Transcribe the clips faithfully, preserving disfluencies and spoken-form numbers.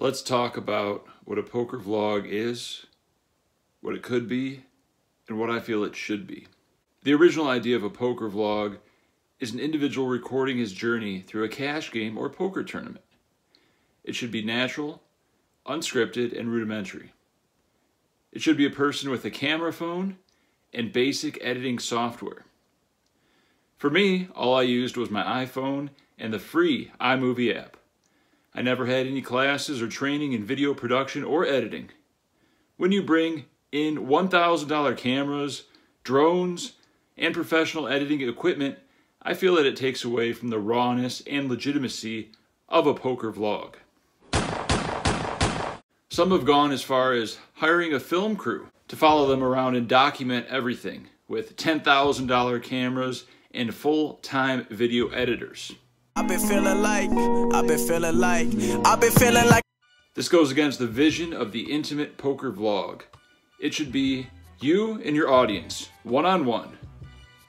Let's talk about what a poker vlog is, what it could be, and what I feel it should be. The original idea of a poker vlog is an individual recording his journey through a cash game or poker tournament. It should be natural, unscripted, and rudimentary. It should be a person with a camera phone and basic editing software. For me, all I used was my iPhone and the free iMovie app. I never had any classes or training in video production or editing. When you bring in one thousand dollar cameras, drones, and professional editing equipment, I feel that it takes away from the rawness and legitimacy of a poker vlog. Some have gone as far as hiring a film crew to follow them around and document everything with ten thousand dollar cameras and full-time video editors. I've been feeling like, I've been feeling like, I've been feeling like. This goes against the vision of the intimate poker vlog. It should be you and your audience, one-on-one.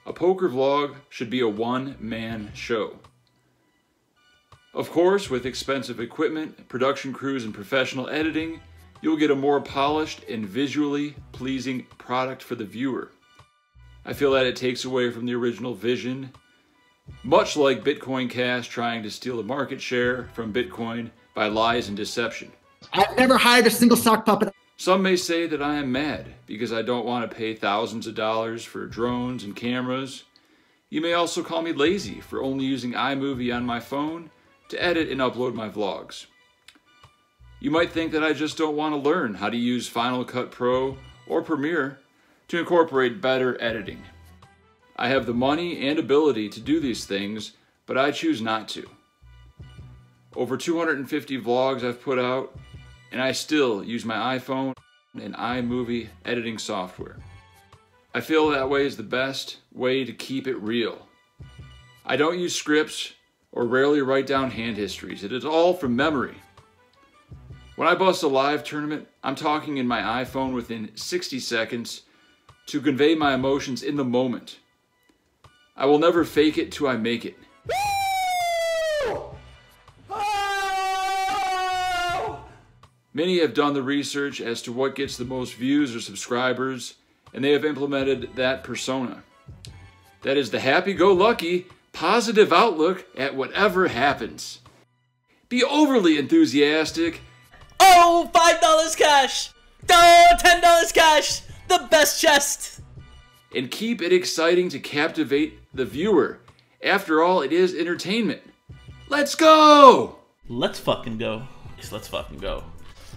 A poker vlog should be a one-man show. Of course, with expensive equipment, production crews, and professional editing, you'll get a more polished and visually pleasing product for the viewer. I feel that it takes away from the original vision, much like Bitcoin Cash trying to steal the market share from Bitcoin by lies and deception. I've never hired a single sock puppet. Some may say that I am mad because I don't want to pay thousands of dollars for drones and cameras. You may also call me lazy for only using iMovie on my phone to edit and upload my vlogs. You might think that I just don't want to learn how to use Final Cut Pro or Premiere to incorporate better editing. I have the money and ability to do these things, but I choose not to. Over two hundred fifty vlogs I've put out, and I still use my iPhone and iMovie editing software. I feel that way is the best way to keep it real. I don't use scripts or rarely write down hand histories. It is all from memory. When I bust a live tournament, I'm talking in my iPhone within sixty seconds to convey my emotions in the moment. I will never fake it till I make it. Oh! Many have done the research as to what gets the most views or subscribers, and they have implemented that persona. That is the happy-go-lucky, positive outlook at whatever happens. Be overly enthusiastic. Oh, five dollars cash! Oh, ten dollars cash! The best chest! And keep it exciting to captivate the viewer. After all, it is entertainment. Let's go! Let's fucking go. Let's fucking go.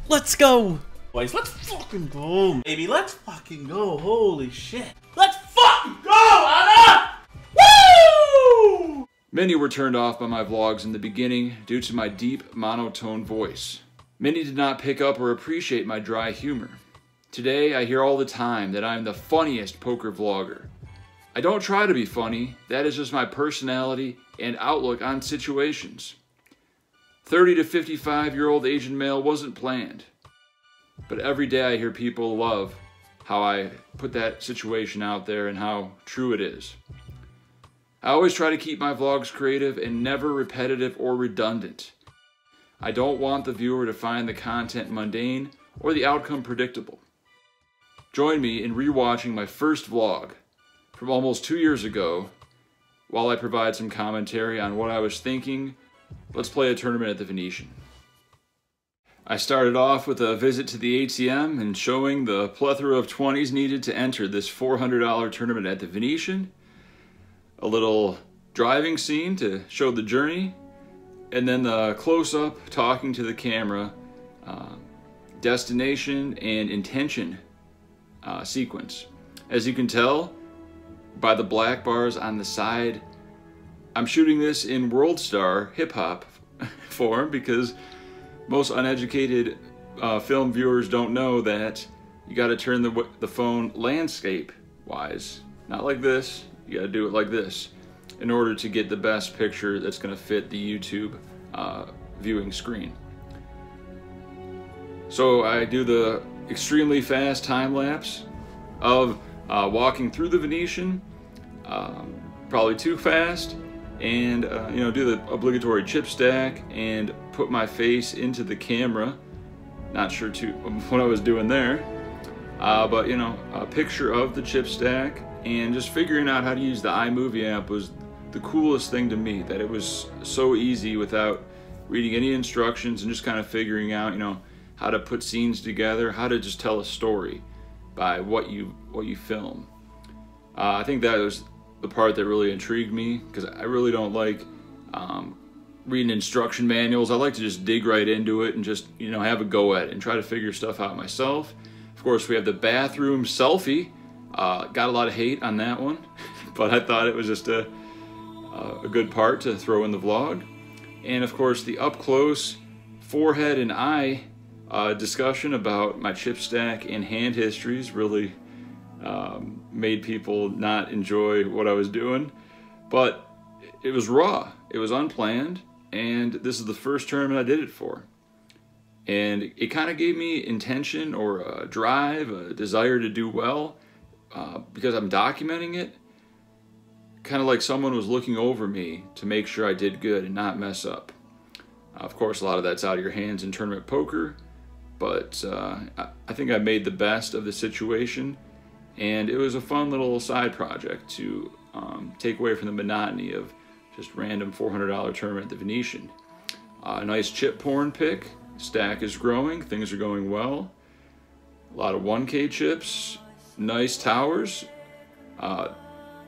Let's go! Boys, let's fucking go, baby. Let's fucking go. Holy shit. Let's fucking go, Anna! Woo! Many were turned off by my vlogs in the beginning due to my deep, monotone voice. Many did not pick up or appreciate my dry humor. Today, I hear all the time that I am the funniest poker vlogger. I don't try to be funny. That is just my personality and outlook on situations. thirty to fifty-five year old Asian male wasn't planned. But every day I hear people love how I put that situation out there and how true it is. I always try to keep my vlogs creative and never repetitive or redundant. I don't want the viewer to find the content mundane or the outcome predictable. Join me in rewatching my first vlog from almost two years ago while I provide some commentary on what I was thinking. Let's play a tournament at the Venetian. I started off with a visit to the A C M and showing the plethora of twenties needed to enter this four hundred dollar tournament at the Venetian. A little driving scene to show the journey, and then the close-up talking to the camera, uh, destination and intention uh, sequence. As you can tell by the black bars on the side, I'm shooting this in World Star Hip Hop form because most uneducated uh, film viewers don't know that you got to turn the, the phone landscape-wise, not like this. You gotta do it like this in order to get the best picture that's gonna fit the YouTube uh, viewing screen. So I do the extremely fast time lapse of uh, walking through the Venetian, um, probably too fast, and uh, you know, do the obligatory chip stack and put my face into the camera Not sure too what I was doing there, uh, but you know, a picture of the chip stack and just figuring out how to use the iMovie app was the coolest thing to me, that it was so easy without reading any instructions and just kind of figuring out, you know, how to put scenes together, how to just tell a story by what you what you film. Uh, I think that was the part that really intrigued me, because I really don't like um, reading instruction manuals. I like to just dig right into it and just, you know, have a go at it and try to figure stuff out myself. Of course, we have the bathroom selfie. Uh, got a lot of hate on that one, but I thought it was just a, a good part to throw in the vlog. And of course, the up close forehead and eye uh, discussion about my chip stack and hand histories really um, made people not enjoy what I was doing, but it was raw, it was unplanned. And this is the first tournament I did it for. And it kind of gave me intention or a drive, a desire to do well, uh, because I'm documenting it. Kind of like someone was looking over me to make sure I did good and not mess up. Uh, of course, a lot of that's out of your hands in tournament poker, but uh, I think I made the best of the situation. And it was a fun little side project to um, take away from the monotony of just random four hundred dollar tournament at the Venetian. Uh, a nice chip porn pick. Stack is growing, things are going well. A lot of one K chips, nice towers. Uh,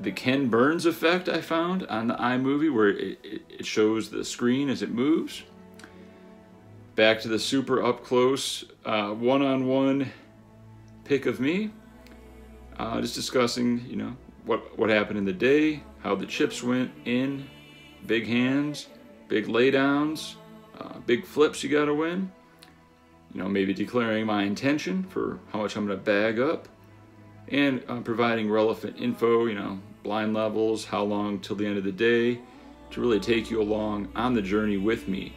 the Ken Burns effect I found on the iMovie, where it, it shows the screen as it moves. Back to the super up close, uh, one-on-one pick of me. Uh, just discussing, you know, what, what happened in the day, how the chips went in, big hands, big laydowns, uh, big flips you gotta win. You know, maybe declaring my intention for how much I'm gonna bag up, and uh, providing relevant info, you know, blind levels, how long till the end of the day, to really take you along on the journey with me.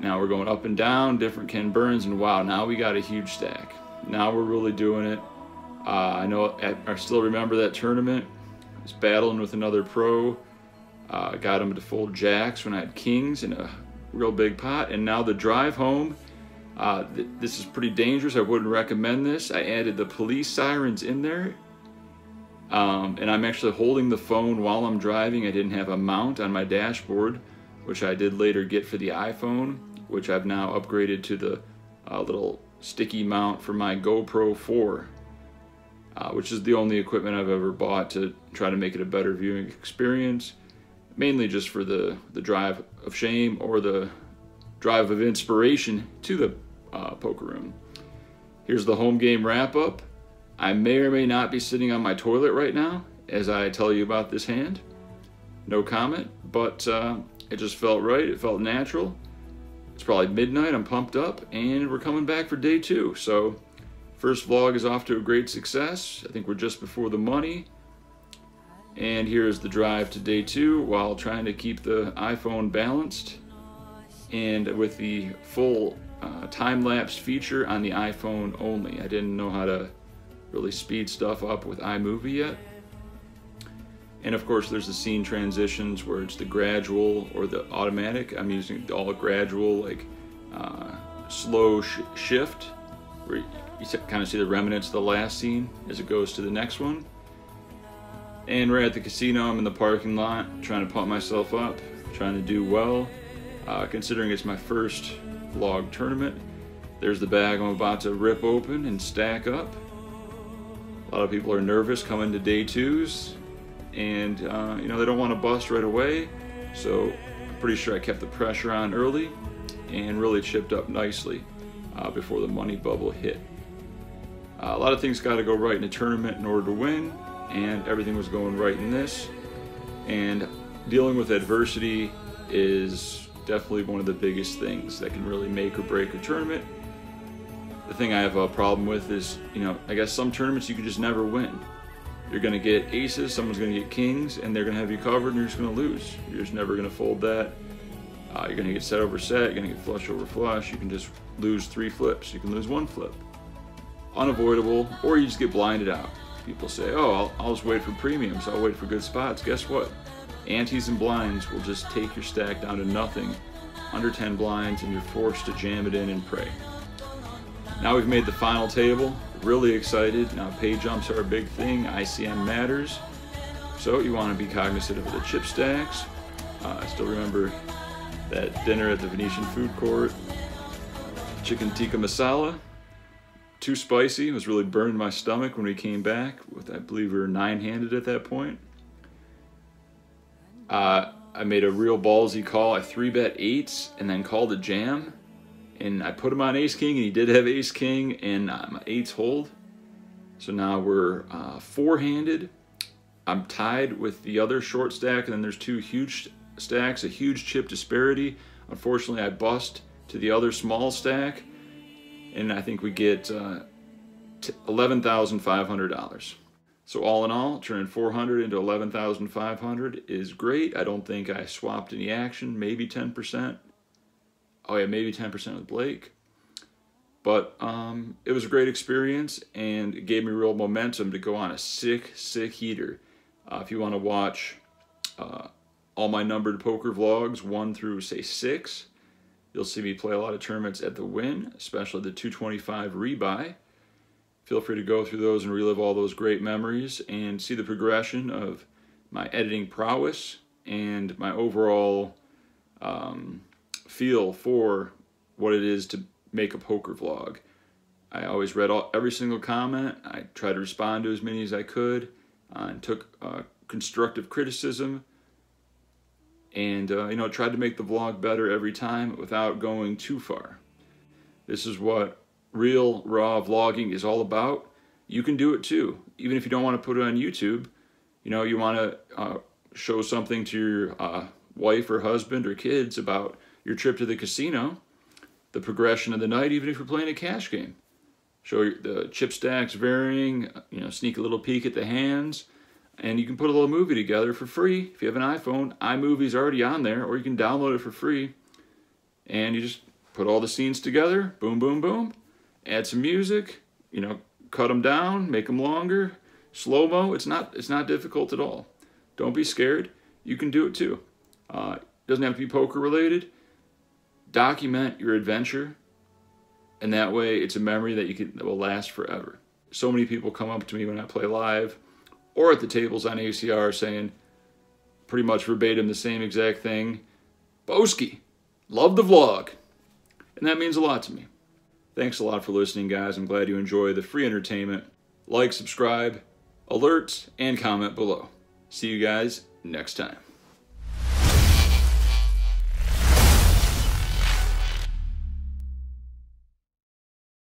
Now we're going up and down, different Ken Burns, and wow, now we got a huge stack. Now we're really doing it. Uh, I know I, I still remember that tournament. I was battling with another pro. Uh, got him to fold jacks when I had kings in a real big pot. And now the drive home. Uh, th this is pretty dangerous. I wouldn't recommend this. I added the police sirens in there. Um, and I'm actually holding the phone while I'm driving. I didn't have a mount on my dashboard, which I did later get for the iPhone, which I've now upgraded to the uh, little sticky mount for my GoPro four. Uh, which is the only equipment I've ever bought to try to make it a better viewing experience, mainly just for the, the drive of shame or the drive of inspiration to the uh, poker room. Here's the home game wrap up. I may or may not be sitting on my toilet right now as I tell you about this hand. No comment, but uh, it just felt right, it felt natural. It's probably midnight, I'm pumped up, and we're coming back for day two. So. First vlog is off to a great success. I think we're just before the money. And here's the drive to day two while trying to keep the iPhone balanced. And with the full uh, time-lapse feature on the iPhone only. I didn't know how to really speed stuff up with iMovie yet. And of course there's the scene transitions where it's the gradual or the automatic. I'm using all gradual, like uh, slow sh shift. Where you kind of see the remnants of the last scene as it goes to the next one. And we're at the casino, I'm in the parking lot, trying to pump myself up, trying to do well. Uh, considering it's my first vlog tournament, there's the bag I'm about to rip open and stack up. A lot of people are nervous coming to day twos, and uh, you know, they don't want to bust right away, so I'm pretty sure I kept the pressure on early and really chipped up nicely uh, before the money bubble hit. Uh, a lot of things got to go right in a tournament in order to win, and everything was going right in this. And dealing with adversity is definitely one of the biggest things that can really make or break a tournament. The thing I have a problem with is, you know, I guess some tournaments you can just never win. You're going to get aces, someone's going to get kings, and they're going to have you covered, and you're just going to lose. You're just never going to fold that. Uh, you're going to get set over set, you're going to get flush over flush. You can just lose three flips, you can lose one flip. Unavoidable, or you just get blinded out. People say, oh, I'll, I'll just wait for premiums, I'll wait for good spots. Guess what? Antes and blinds will just take your stack down to nothing under ten blinds, and you're forced to jam it in and pray. Now we've made the final table, really excited. Now pay jumps are a big thing, I C M matters, so you want to be cognizant of the chip stacks. Uh, I still remember that dinner at the Venetian food court, chicken tikka masala, too spicy, it was really burning my stomach when we came back, with I believe we were nine-handed at that point. Uh, I made a real ballsy call, I three-bet eights and then called a jam. And I put him on ace-king, and he did have ace-king, and uh, my eights hold. So now we're uh, four-handed. I'm tied with the other short stack, and then there's two huge stacks, a huge chip disparity. Unfortunately, I bust to the other small stack, and I think we get uh, eleven thousand five hundred dollars. So all in all, turning four hundred into eleven thousand five hundred is great. I don't think I swapped any action, maybe ten percent. Oh yeah, maybe ten percent with Blake. But um, it was a great experience, and it gave me real momentum to go on a sick, sick heater. Uh, if you want to watch uh, all my numbered poker vlogs, one through, say, six, you'll see me play a lot of tournaments at the Wynn, especially the two twenty-five rebuy. Feel free to go through those and relive all those great memories and see the progression of my editing prowess and my overall... Um, feel for what it is to make a poker vlog. I always read all, every single comment. I tried to respond to as many as I could uh, and took uh, constructive criticism and uh, you know, tried to make the vlog better every time without going too far. This is what real raw vlogging is all about. You can do it too. Even if you don't want to put it on YouTube, you know, you want to uh, show something to your uh, wife or husband or kids about your trip to the casino, the progression of the night, even if you're playing a cash game. Show the chip stacks varying, you know, sneak a little peek at the hands, and you can put a little movie together for free. If you have an iPhone, iMovie's already on there, or you can download it for free, and you just put all the scenes together, boom, boom, boom, add some music, you know, cut them down, make them longer, slow-mo. It's not, it's not difficult at all. Don't be scared. You can do it too. Uh, it doesn't have to be poker-related. Document your adventure, and that way it's a memory that you can, that will last forever. So many people come up to me when I play live or at the tables on A C R saying pretty much verbatim the same exact thing. Boski, love the vlog. And that means a lot to me. Thanks a lot for listening, guys. I'm glad you enjoy the free entertainment. Like, subscribe, alerts, and comment below. See you guys next time.